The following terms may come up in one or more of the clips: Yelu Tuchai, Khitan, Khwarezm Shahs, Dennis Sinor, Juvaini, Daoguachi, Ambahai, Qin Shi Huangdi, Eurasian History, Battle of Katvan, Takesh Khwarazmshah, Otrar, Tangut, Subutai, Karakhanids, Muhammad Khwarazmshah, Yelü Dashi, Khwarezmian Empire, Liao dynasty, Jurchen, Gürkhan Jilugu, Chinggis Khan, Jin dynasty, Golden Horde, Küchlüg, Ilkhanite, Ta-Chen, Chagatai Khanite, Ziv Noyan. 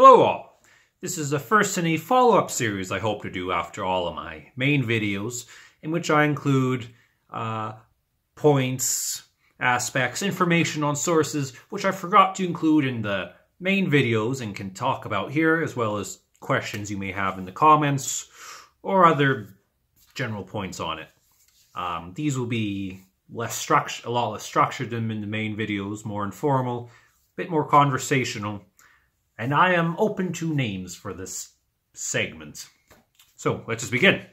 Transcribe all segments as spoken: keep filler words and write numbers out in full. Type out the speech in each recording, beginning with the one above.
Hello all! This is the first in a follow-up series I hope to do after all of my main videos, in which I include uh, points, aspects, information on sources which I forgot to include in the main videos and can talk about here, as well as questions you may have in the comments or other general points on it. Um, these will be less structured, a lot less structured than in the main videos, more informal, a bit more conversational. And I am open to names for this segment. So, let's just begin.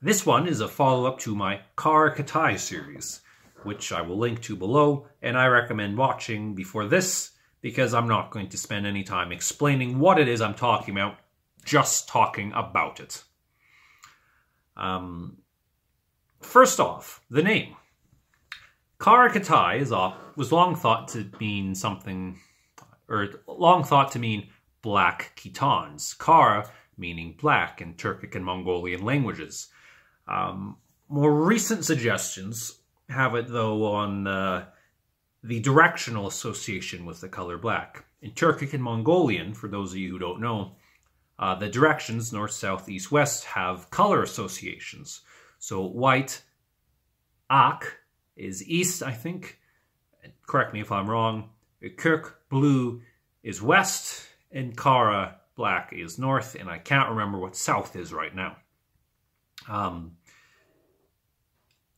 This one is a follow-up to my Qara-Khitai series, which I will link to below, and I recommend watching before this, because I'm not going to spend any time explaining what it is I'm talking about, just talking about it. Um, first off, the name. Qara-Khitai is off, was long thought to mean something... or long thought to mean Black Khitans, Qara meaning black in Turkic and Mongolian languages. Um, more recent suggestions have it, though, on uh, the directional association with the color black. In Turkic and Mongolian, for those of you who don't know, uh, the directions, north, south, east, west, have color associations. So white, ak, is east, I think. Correct me if I'm wrong. Kirk, blue, is west, and Qara, black, is north, and I can't remember what south is right now. Um,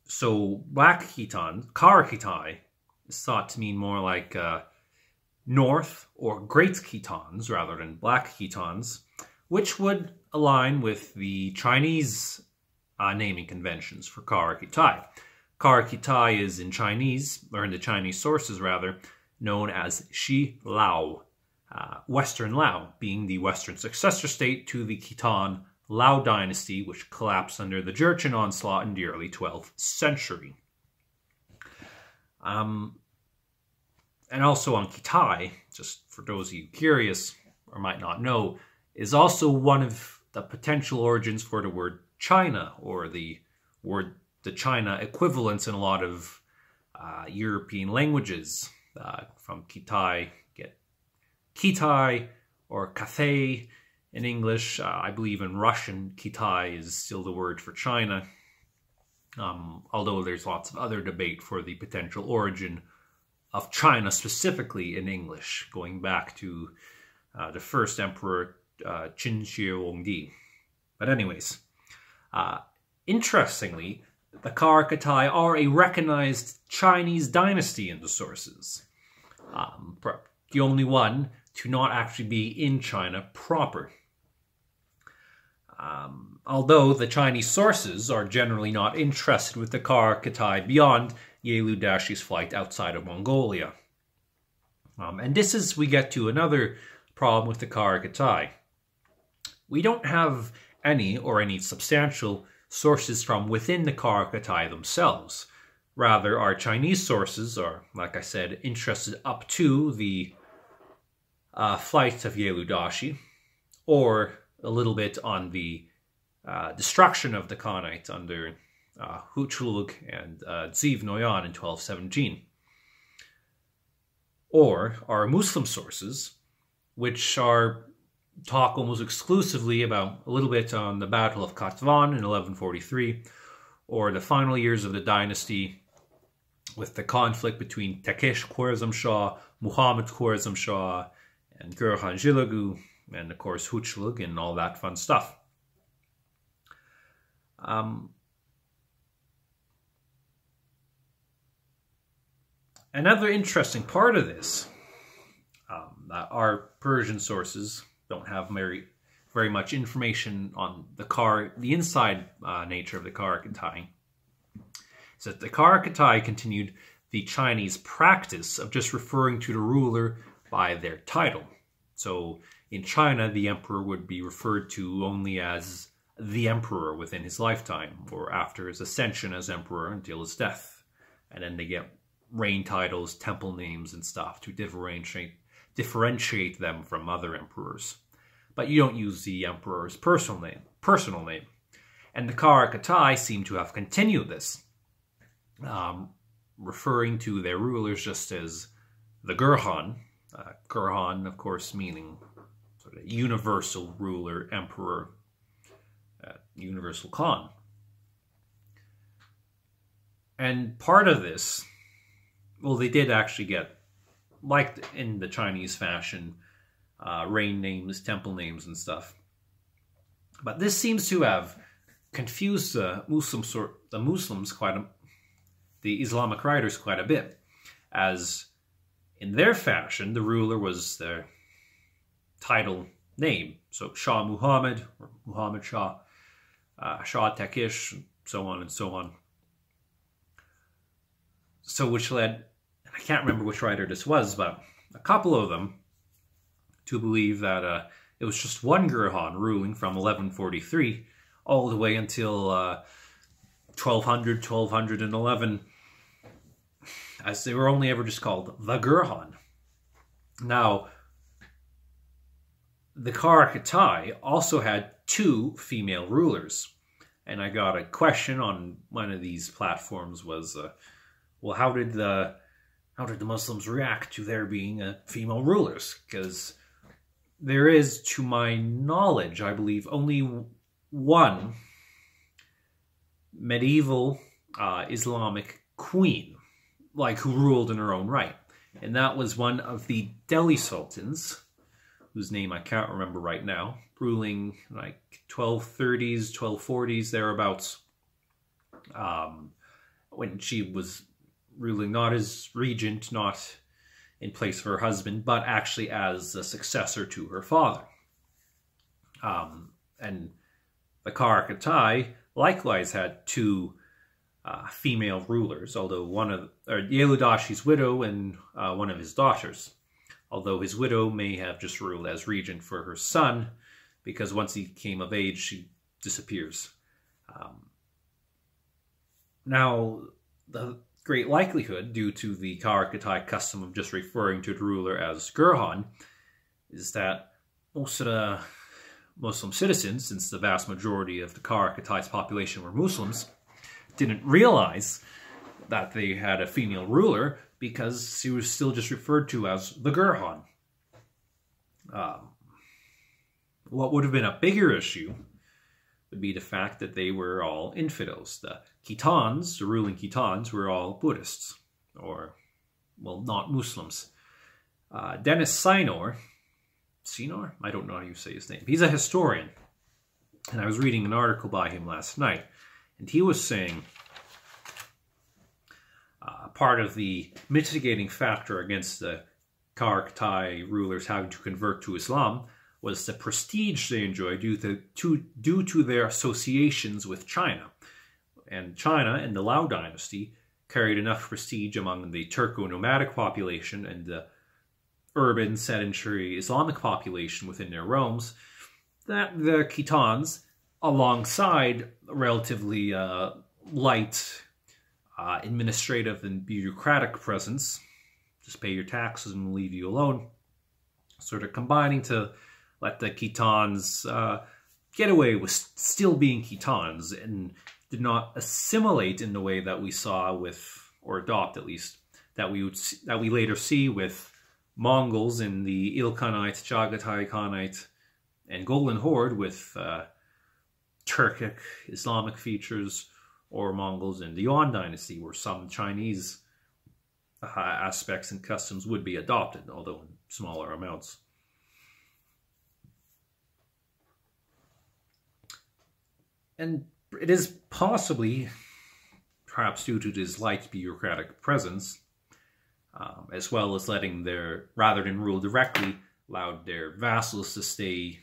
so Black Khitan, Qara-Khitai, is thought to mean more like uh, north or Great Khitans rather than Black Khitans, which would align with the Chinese uh, naming conventions for Qara-Khitai. Qara-Khitai is in Chinese, or in the Chinese sources rather, known as Shi Lao, uh, Western Lao, being the western successor state to the Khitan Liao dynasty, which collapsed under the Jurchen onslaught in the early twelfth century. Um, and also on Khitai, just for those of you curious or might not know, is also one of the potential origins for the word China, or the word the China equivalents in a lot of uh, European languages. Uh, from Khitai, get Khitai or Cathay in English. Uh, I believe in Russian, Khitai is still the word for China, um, although there's lots of other debate for the potential origin of China specifically in English, going back to uh, the first emperor, uh, Qin Shi Huangdi. But anyways, uh, interestingly, the Qara-Khitai are a recognized Chinese dynasty in the sources. Um, the only one to not actually be in China proper. Um, although the Chinese sources are generally not interested with the Qara-Khitai beyond Yelü Dashi's flight outside of Mongolia. Um, and this is, we get to another problem with the Qara-Khitai. We don't have any, or any substantial, sources from within the Qara-Khitai themselves. Rather, our Chinese sources are, like I said, interested up to the uh, flight of Yelü Dashi, or a little bit on the uh, destruction of the Khanate under uh, Küchlüg and uh, Ziv Noyan in twelve seventeen. Or our Muslim sources, which are talk almost exclusively about a little bit on the Battle of Katvan in eleven forty-three, or the final years of the dynasty with the conflict between Takesh Khwarazmshah, Muhammad Khwarazmshah, and Gürkhan Jilugu, and of course Küchlüg and all that fun stuff. Um, another interesting part of this, um, that our Persian sources don't have very, very much information on the car, the inside uh, nature of the Qara-Khitai. So that the Qara-Khitai continued the Chinese practice of just referring to the ruler by their title. So in China, the emperor would be referred to only as the emperor within his lifetime, or after his ascension as emperor until his death. And then they get reign titles, temple names, and stuff to differentiate differentiate them from other emperors. But you don't use the emperor's personal name. Personal name. And the Qara-Khitai seem to have continued this, um, referring to their rulers just as the Gurhan. Uh, Gurhan, of course, meaning universal ruler, emperor, uh, universal Khan. And part of this, well, they did actually get, like in the Chinese fashion, uh, reign names, temple names and stuff. But this seems to have confused the Muslims, the Muslims quite a, the Islamic writers quite a bit, as in their fashion, the ruler was their title name. So Shah Muhammad, or Muhammad Shah, uh, Shah Takesh, so on and so on. So which led, I can't remember which writer this was, but a couple of them, to believe that uh, it was just one Gurhan ruling from eleven forty-three all the way until uh, twelve hundred, twelve eleven, as they were only ever just called the Gurhan. Now, the Qara-Khitai also had two female rulers, and I got a question on one of these platforms was, uh, well, how did the how did the Muslims react to there being uh, female rulers? Because there is, to my knowledge, I believe, only one medieval uh, Islamic queen, like who ruled in her own right. And that was one of the Delhi Sultans, whose name I can't remember right now, ruling like twelve thirties, twelve forties, thereabouts, um, when she was ruling not as regent, not in place of her husband, but actually as a successor to her father. Um, and the Qara-Khitai likewise had two uh, female rulers, although one of Yelü Dashi's widow and uh, one of his daughters, although his widow may have just ruled as regent for her son, because once he came of age, she disappears. Um, now, the great likelihood, due to the Qara-Khitai custom of just referring to the ruler as Gurhan, is that most of the Muslim citizens, since the vast majority of the Qara-Khitai's population were Muslims, didn't realize that they had a female ruler because she was still just referred to as the Gurhan. Um, what would have been a bigger issue would be the fact that they were all infidels. The Khitans, the ruling Khitans, were all Buddhists, or, well, not Muslims. Uh, Dennis Sinor, Sinor? I don't know how you say his name. He's a historian, and I was reading an article by him last night, and he was saying uh, part of the mitigating factor against the Qara-Khitai rulers having to convert to Islam was the prestige they enjoyed due to, to, due to their associations with China. And China and the Liao dynasty carried enough prestige among the Turco-nomadic population and the urban, sedentary Islamic population within their realms that the Khitans, alongside relatively uh, light uh, administrative and bureaucratic presence, just pay your taxes and leave you alone, sort of combining to let the Khitans uh, get away with still being Khitans and did not assimilate in the way that we saw with, or adopt at least, that we would see, that we later see with Mongols in the Ilkhanite, Chagatai Khanite, and Golden Horde with uh, Turkic Islamic features, or Mongols in the Yuan dynasty, where some Chinese uh, aspects and customs would be adopted, although in smaller amounts. And it is possibly, perhaps due to this light bureaucratic presence, um, as well as letting their, rather than rule directly, allowed their vassals to stay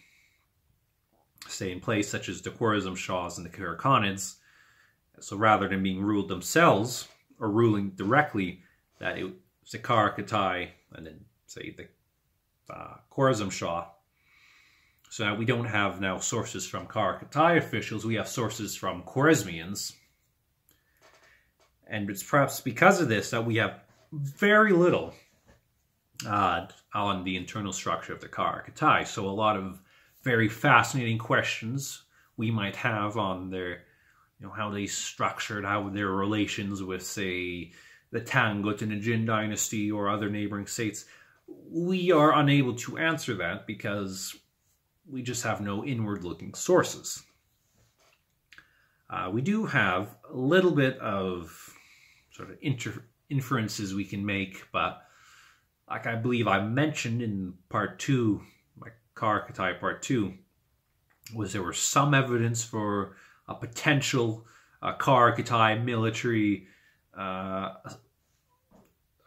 stay in place, such as the Khwarezm Shahs and the Karakhanids. So rather than being ruled themselves, or ruling directly, that it was the Qara-Khitai, and then, say, the uh, Khwarezm Shah. So now we don't have now sources from Qara-Khitai officials, we have sources from Khwarezmians. And it's perhaps because of this that we have very little uh, on the internal structure of the Qara-Khitai. So a lot of very fascinating questions we might have on their, you know, how they structured, how their relations with, say, the Tangut and the Jin dynasty or other neighboring states. We are unable to answer that because we just have no inward-looking sources. Uh, we do have a little bit of sort of inter inferences we can make, but like I believe I mentioned in part two, my Qara-Khitai part two, was there was some evidence for a potential uh, Qara-Khitai military uh,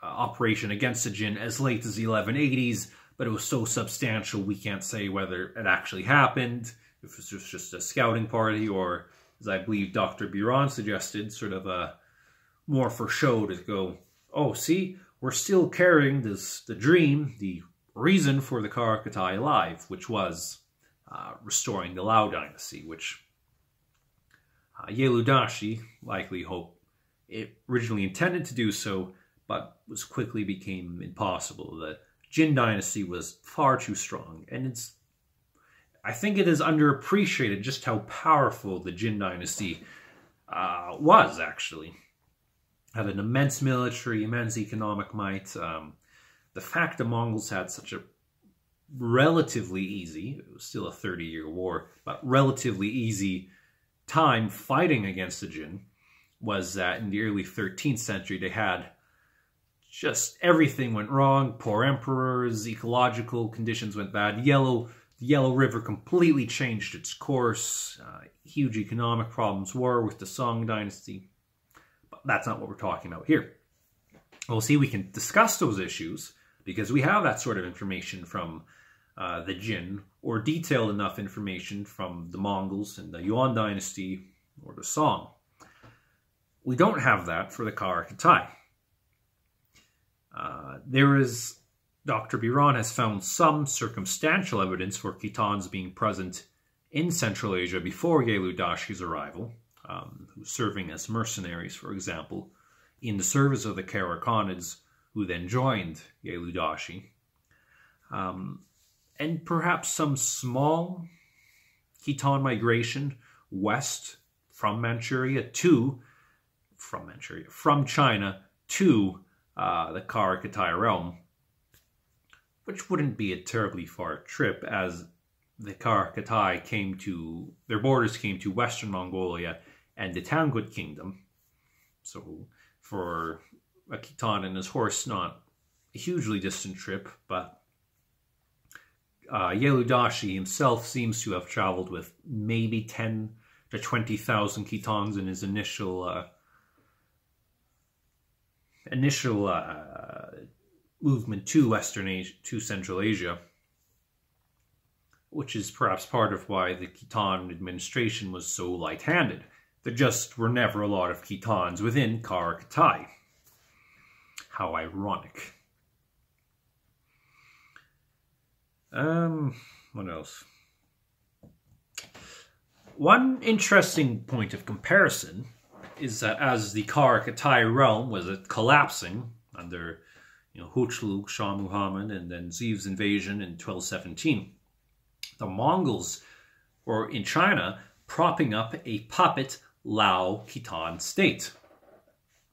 operation against the Jin as late as the eleven eighties, but it was so substantial we can't say whether it actually happened, if it was just a scouting party, or, as I believe Doctor Biran suggested, sort of a more for show to go, oh, see, we're still carrying this, the dream, the reason for the Qara-Khitai alive, which was uh, restoring the Liao dynasty, which uh, Yelü Dashi likely hoped it originally intended to do so, but was quickly became impossible. The Jin dynasty was far too strong, and it's I think it is underappreciated just how powerful the Jin dynasty uh, was, actually. Had an immense military, immense economic might. Um, the fact the Mongols had such a relatively easy, it was still a thirty-year war, but relatively easy time fighting against the Jin was that in the early thirteenth century they had just everything went wrong. Poor emperors, ecological conditions went bad. Yellow... The Yellow River completely changed its course. Uh, huge economic problems were with the Song dynasty. But that's not what we're talking about here. Well, see, we can discuss those issues because we have that sort of information from uh, the Jin, or detailed enough information from the Mongols and the Yuan dynasty or the Song. We don't have that for the Qara-Khitai. Uh, there is... Doctor Biran has found some circumstantial evidence for Khitans being present in Central Asia before Yelü Dashi's arrival, um, who serving as mercenaries, for example, in the service of the Karakhanids, who then joined Yelü Dashi. Um, and perhaps some small Khitan migration west from Manchuria to, from Manchuria, from China to uh, the Qara-Khitai realm, which wouldn't be a terribly far trip, as the Qara-Khitai came to, their borders came to Western Mongolia and the Tangut kingdom. So for a Khitan and his horse, not a hugely distant trip, but uh, Yelü Dashi himself seems to have traveled with maybe ten to twenty thousand Khitans in his initial, uh, initial, uh, movement to Western Asia, to Central Asia, which is perhaps part of why the Khitan administration was so light-handed. There just were never a lot of Khitans within Qara-Khitai. How ironic. Um, what else? One interesting point of comparison is that as the Qara-Khitai realm was collapsing under You know, Küchlüg, Shah Muhammad, and then Ziv's invasion in twelve seventeen. The Mongols were in China propping up a puppet Lao Khitan state.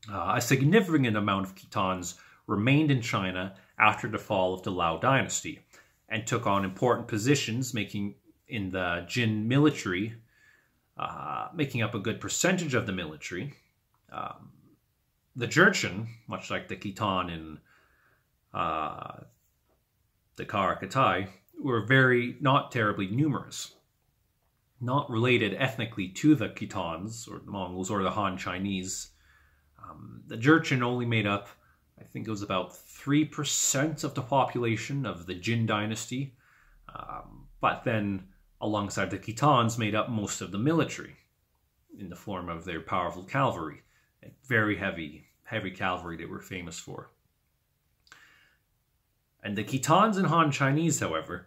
Uh, a significant amount of Khitans remained in China after the fall of the Lao dynasty and took on important positions, making in the Jin military, uh, making up a good percentage of the military. Um, the Jurchen, much like the Khitan in Uh, the Qara-Khitai, were very not terribly numerous, not related ethnically to the Khitans or the Mongols or the Han Chinese. Um, the Jurchen only made up, I think it was about three percent of the population of the Jin dynasty, um, but then alongside the Khitans made up most of the military in the form of their powerful cavalry, very heavy, heavy cavalry they were famous for. And the Khitans and Han Chinese, however,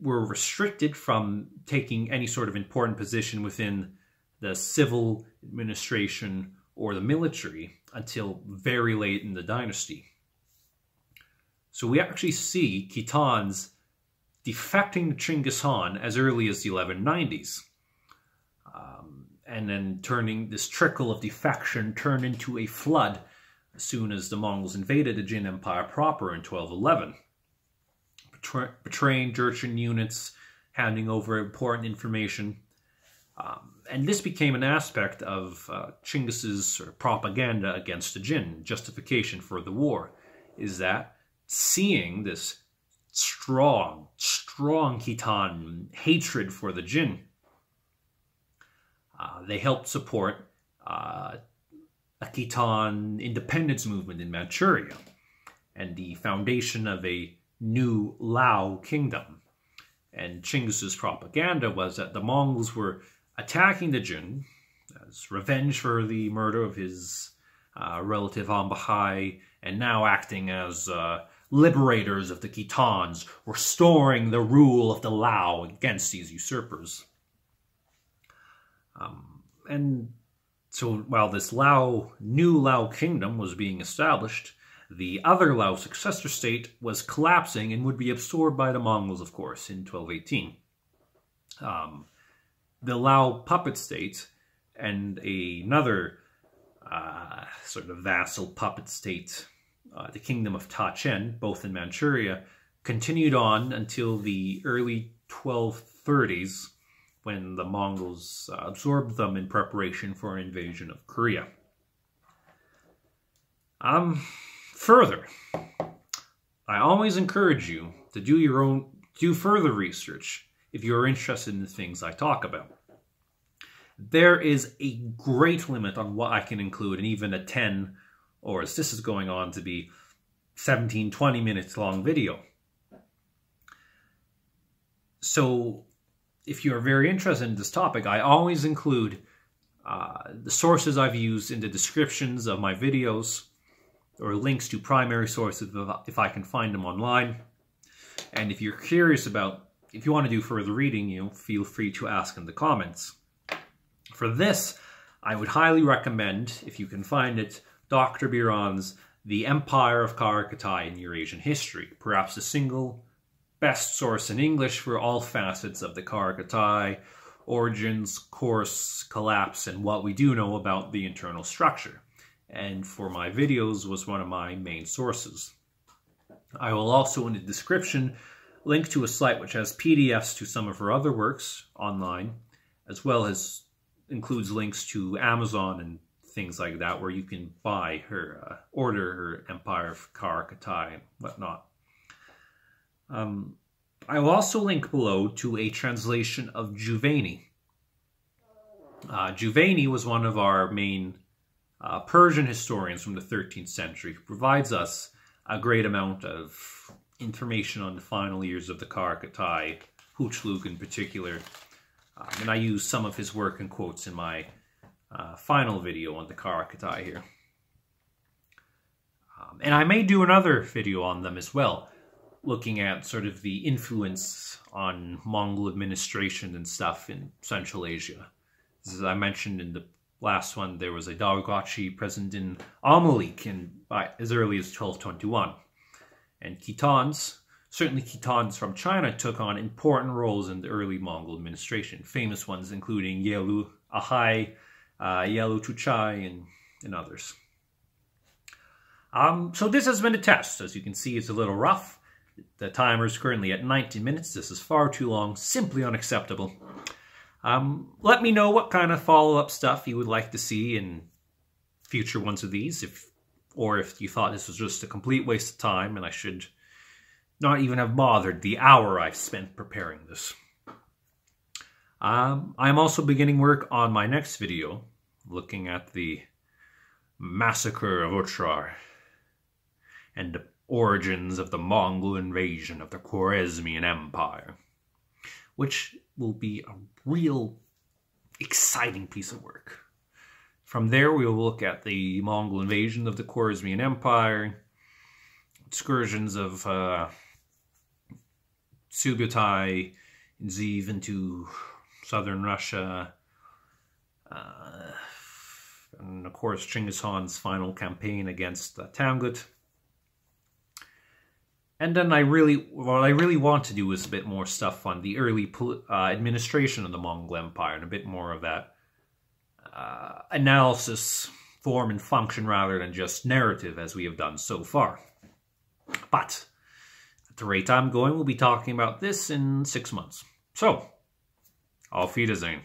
were restricted from taking any sort of important position within the civil administration or the military until very late in the dynasty. So we actually see Khitans defecting to Chinggis Khan as early as the eleven nineties, um, and then turning this trickle of defection turned into a flood as soon as the Mongols invaded the Jin Empire proper in twelve eleven, betraying Jurchen units, handing over important information. Um, and this became an aspect of uh, Chinggis's propaganda against the Jin, justification for the war, is that seeing this strong, strong Khitan hatred for the Jin, uh, they helped support uh, a Khitan independence movement in Manchuria and the foundation of a new Lao kingdom. And Chinggis's propaganda was that the Mongols were attacking the Jin as revenge for the murder of his uh, relative Ambahai, and now acting as uh, liberators of the Khitans, restoring the rule of the Lao against these usurpers. Um, and so while this Lao, new Lao kingdom was being established, the other Lao successor state was collapsing and would be absorbed by the Mongols, of course, in twelve eighteen. Um, the Lao puppet state and a, another uh, sort of vassal puppet state, uh, the kingdom of Ta-Chen, both in Manchuria, continued on until the early twelve thirties, when the Mongols uh, absorbed them in preparation for an invasion of Korea. Um... Further, I always encourage you to do your own, do further research if you're interested in the things I talk about. There is a great limit on what I can include, and even a ten, or as this is going on to be, seventeen, twenty minutes long video. So if you're very interested in this topic, I always include uh, the sources I've used in the descriptions of my videos, or links to primary sources if I can find them online. And if you're curious about, if you want to do further reading, you know, feel free to ask in the comments. For this, I would highly recommend, if you can find it, Doctor Biran's The Empire of Qara-Khitai in Eurasian History, perhaps the single best source in English for all facets of the Qara-Khitai origins, course, collapse, and what we do know about the internal structure, and for my videos was one of my main sources. I will also, in the description, link to a site which has P D Fs to some of her other works online, as well as includes links to Amazon and things like that, where you can buy her, uh, order her Empire of Qara-Khitai and whatnot. Um, I will also link below to a translation of Juvaini. Uh, Juvaini was one of our main Uh, Persian historians from the thirteenth century, who provides us a great amount of information on the final years of the Qara-Khitai, Küchlüg in particular. Um, and I use some of his work and quotes in my uh, final video on the Qara-Khitai here. Um, and I may do another video on them as well, looking at sort of the influence on Mongol administration and stuff in Central Asia. As I mentioned in the last one, there was a Daoguachi present in Amalek in, by, as early as twelve twenty-one. And Khitans, certainly Khitans from China, took on important roles in the early Mongol administration, famous ones including Yelu Ahai, uh, Yelu Tuchai, and, and others. Um, so this has been a test. As you can see, it's a little rough. The timer is currently at ninety minutes. This is far too long, simply unacceptable. Um, let me know what kind of follow-up stuff you would like to see in future ones of these, if, or if you thought this was just a complete waste of time and I should not even have bothered the hour I've spent preparing this. Um, I'm also beginning work on my next video, looking at the massacre of Otrar and the origins of the Mongol invasion of the Khwarezmian Empire, which will be a real exciting piece of work. From there, we will look at the Mongol invasion of the Khwarezmian Empire, excursions of uh, Subutai and Ziv into southern Russia, uh, and of course Chinggis Khan's final campaign against uh, Tangut. And then I really, what I really want to do is a bit more stuff on the early uh, administration of the Mongol Empire, and a bit more of that uh, analysis, form and function, rather than just narrative as we have done so far. But at the rate I'm going, we'll be talking about this in six months. So, auf Wiedersehen.